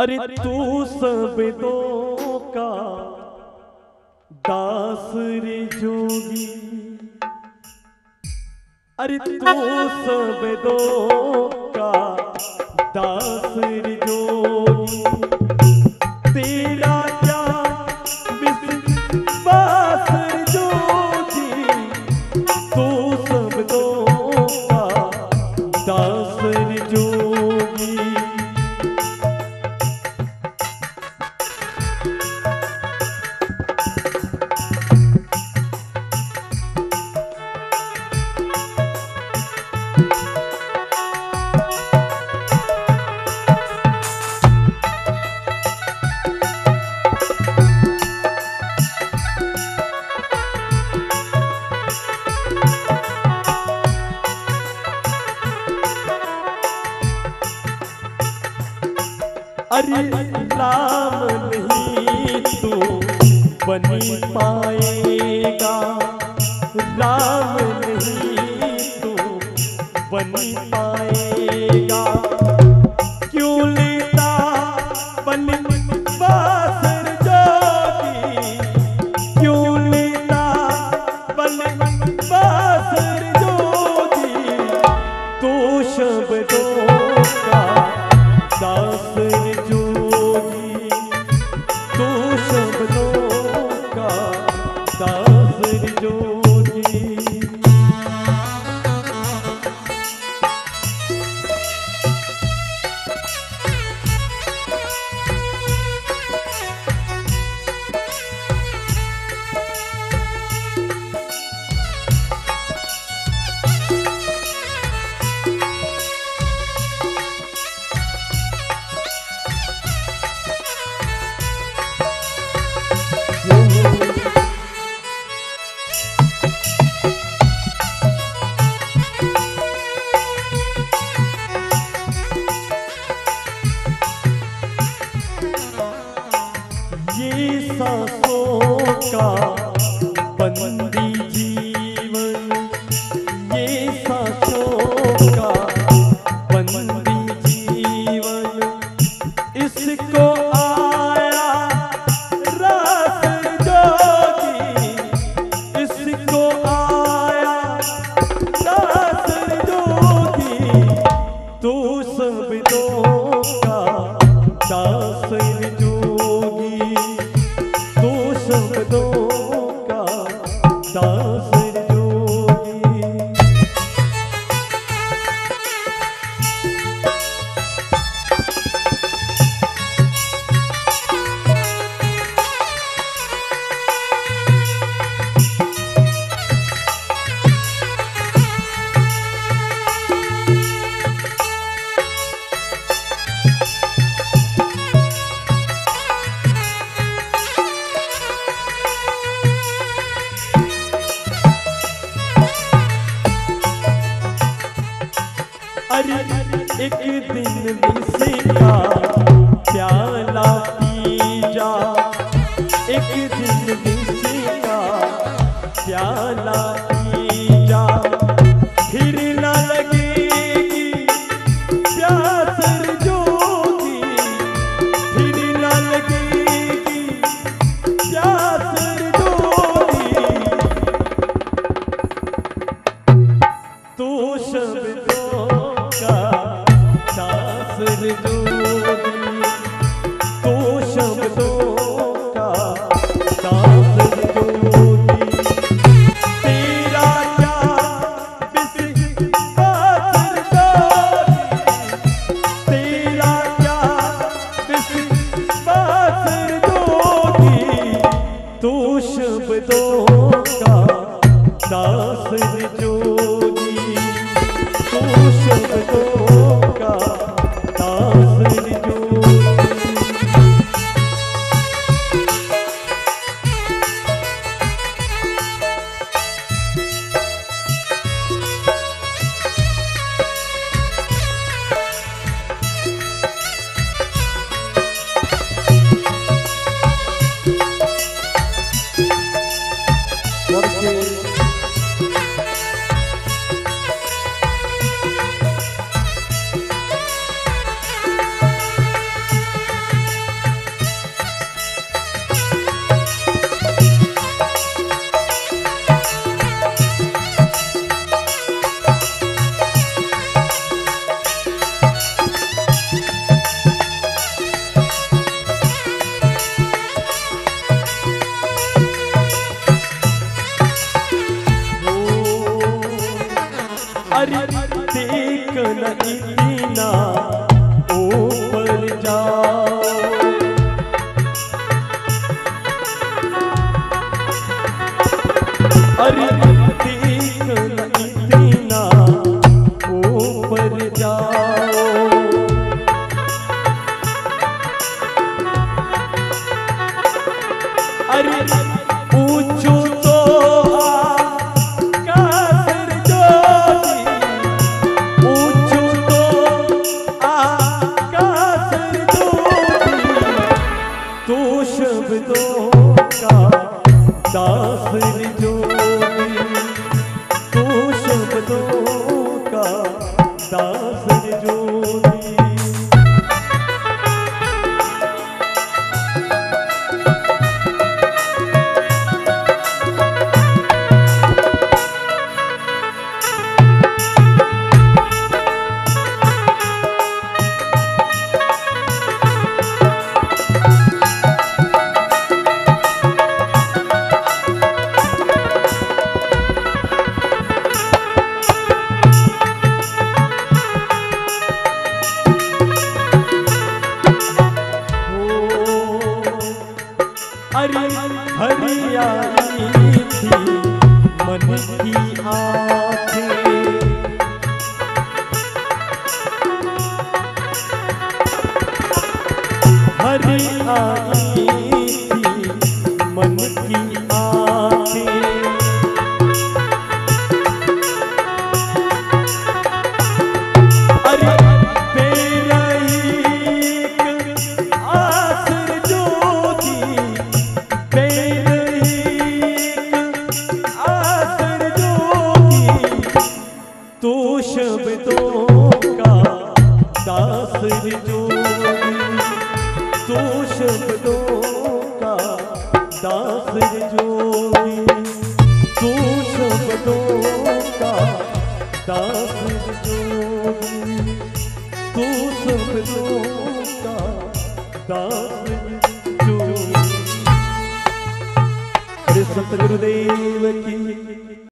अरे तू शब्दों का दास रे जोगी, अरे तू शब्दों का दास रे जोगी। तेरा क्या विश्वास रे जोगी, तू शब्दों का दास रे जोगी। अरे राम नहीं तू बनी पाएगा, राम नहीं तू बनी पाएगा। क्यों लेता बनवास रे जोगी, क्यों लेता बनवास रे जोगी। तू शब्दों का दास रे जोगी, तू शब्दों का दास रे जोगी। ये सांसों का बंदी जीवन, ये सांसों का बंदी जीवन, इसको आया रास रे जोगी, इसको आया रास रे जोगी। तू शब्दों का दास रे जोगी, तू शब्दों का दास रे जोगी। अरे एक दिन किसी का प्याला पी जा, एक दिन किसी का प्याला पी जा। फिर ना लगेगी प्यास रे जोगी, फिर ना लगेगी प्यास रे जोगी। तू शब्दों का दास रे जोगी। संत गुरुदेव की